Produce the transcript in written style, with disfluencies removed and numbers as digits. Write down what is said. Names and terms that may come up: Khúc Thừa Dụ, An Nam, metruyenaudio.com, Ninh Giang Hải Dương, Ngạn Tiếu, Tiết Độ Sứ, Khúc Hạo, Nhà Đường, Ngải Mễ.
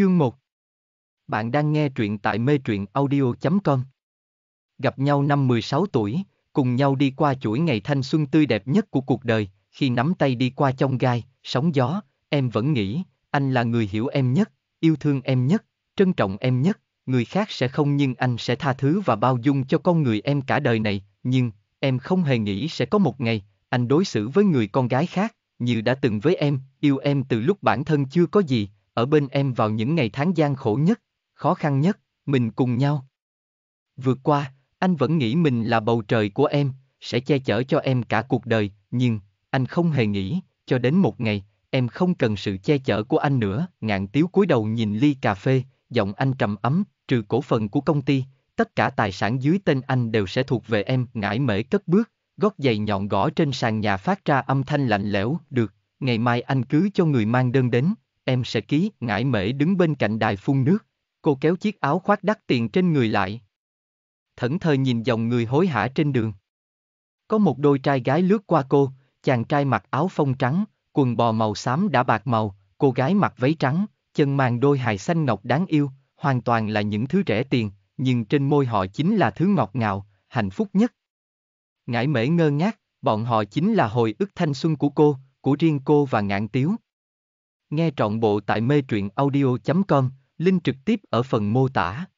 Chương 1. Bạn đang nghe truyện tại metruyenaudio.com. Gặp nhau năm 16 tuổi, cùng nhau đi qua chuỗi ngày thanh xuân tươi đẹp nhất của cuộc đời, khi nắm tay đi qua chông gai, sóng gió, em vẫn nghĩ, anh là người hiểu em nhất, yêu thương em nhất, trân trọng em nhất, người khác sẽ không nhưng anh sẽ tha thứ và bao dung cho con người em cả đời này, nhưng em không hề nghĩ sẽ có một ngày, anh đối xử với người con gái khác, như đã từng với em, yêu em từ lúc bản thân chưa có gì, ở bên em vào những ngày tháng gian khổ nhất, khó khăn nhất, mình cùng nhau vượt qua, anh vẫn nghĩ mình là bầu trời của em, sẽ che chở cho em cả cuộc đời, nhưng anh không hề nghĩ, cho đến một ngày, em không cần sự che chở của anh nữa. Ngạn Tiếu cúi đầu nhìn ly cà phê, giọng anh trầm ấm, trừ cổ phần của công ty, tất cả tài sản dưới tên anh đều sẽ thuộc về em. Ngải Mễ cất bước, gót giày nhọn gõ trên sàn nhà phát ra âm thanh lạnh lẽo. Được, ngày mai anh cứ cho người mang đơn đến, em sẽ ký. Ngải Mễ đứng bên cạnh đài phun nước, cô kéo chiếc áo khoác đắt tiền trên người lại, thẫn thờ nhìn dòng người hối hả trên đường. Có một đôi trai gái lướt qua cô, chàng trai mặc áo phông trắng, quần bò màu xám đã bạc màu, cô gái mặc váy trắng, chân mang đôi hài xanh ngọc đáng yêu, hoàn toàn là những thứ rẻ tiền, nhưng trên môi họ chính là thứ ngọt ngào, hạnh phúc nhất. Ngải Mễ ngơ ngác, bọn họ chính là hồi ức thanh xuân của cô, của riêng cô và Ngạn Tiếu. Nghe trọn bộ tại metruyenaudio.com, link trực tiếp ở phần mô tả.